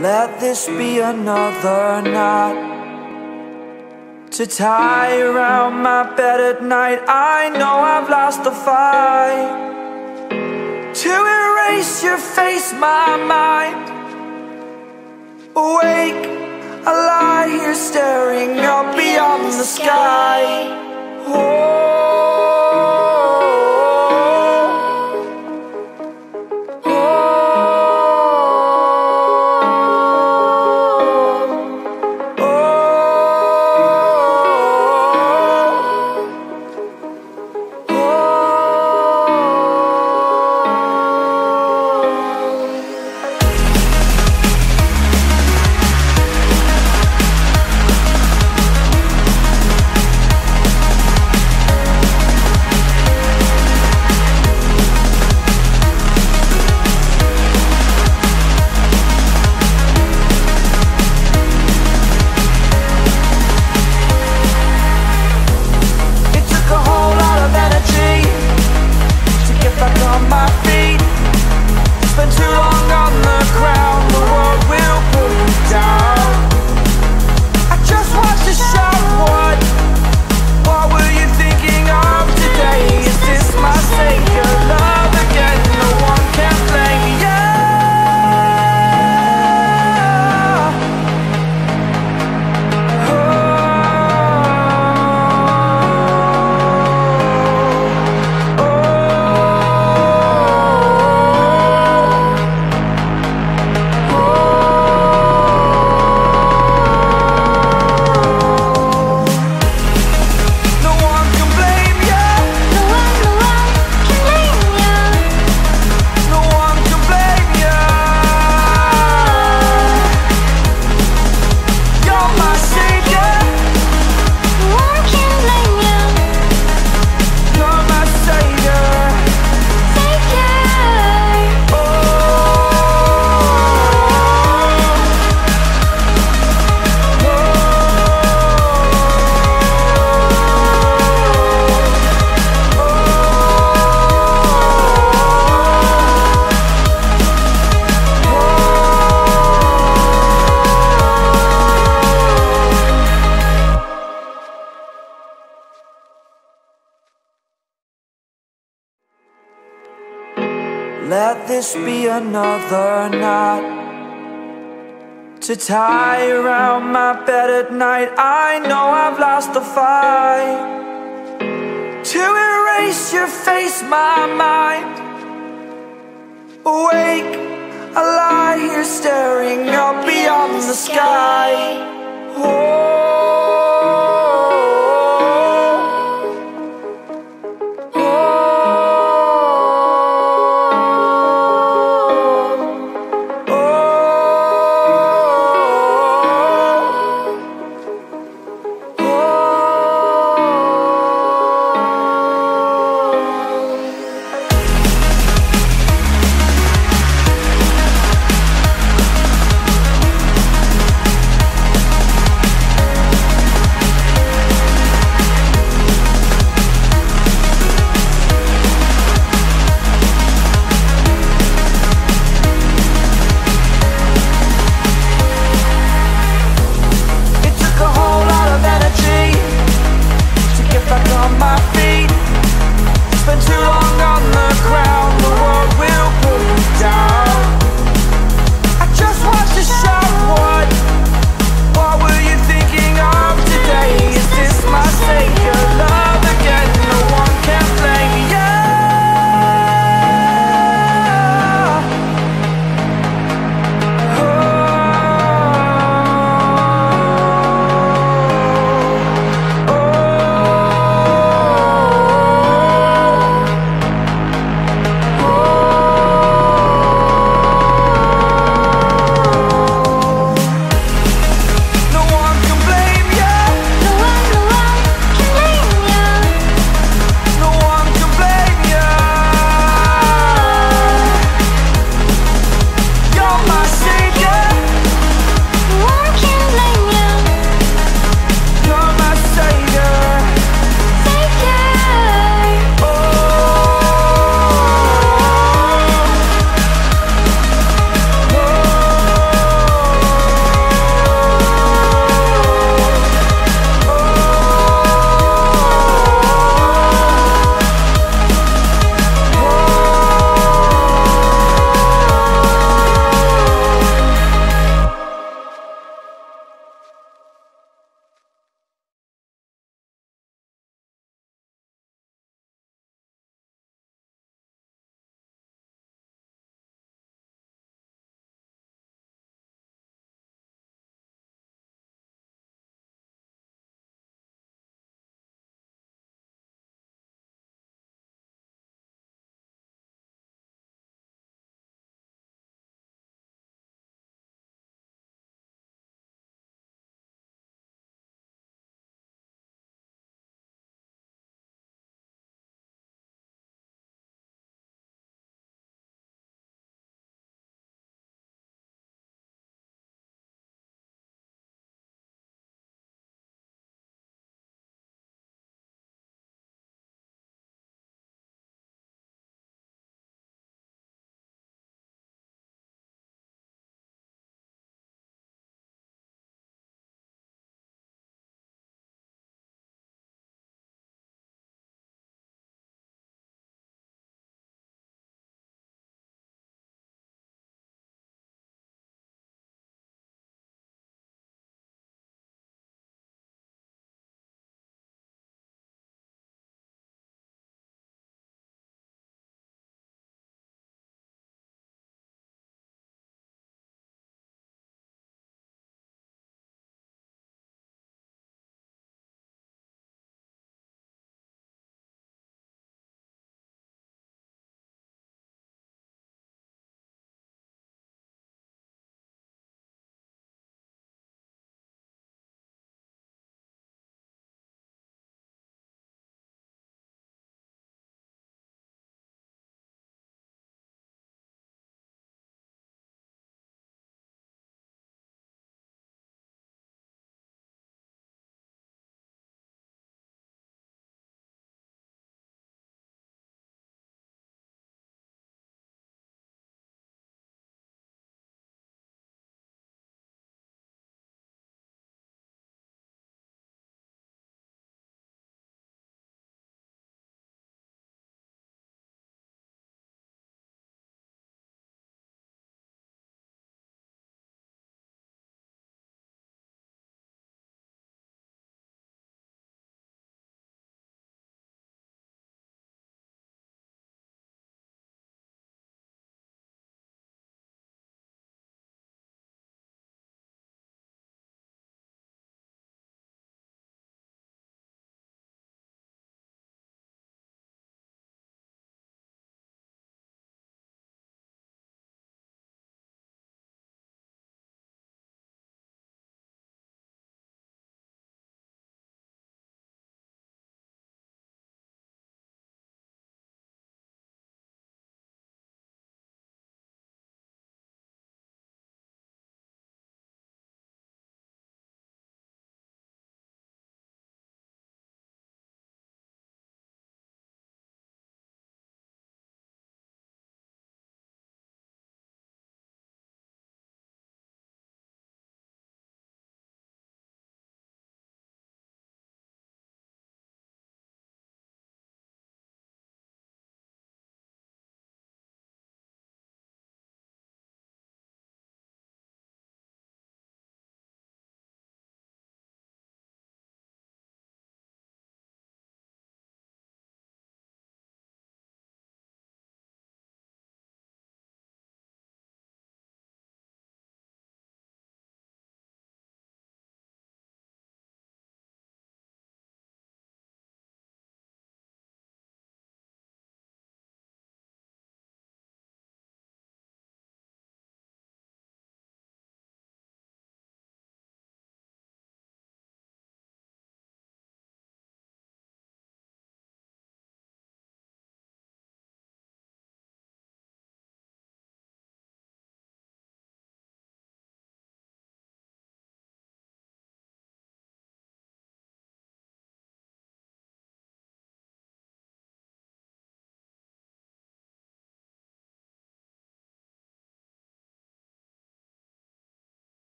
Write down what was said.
Let this be another knot to tie around my bed at night. I know I've lost the fight to erase your face, my mind. Awake, I lie here staring up beyond the sky. Oh, let this be another knot to tie around my bed at night. I know I've lost the fight to erase your face, my mind. Awake, I lie here staring up beyond the sky. Oh.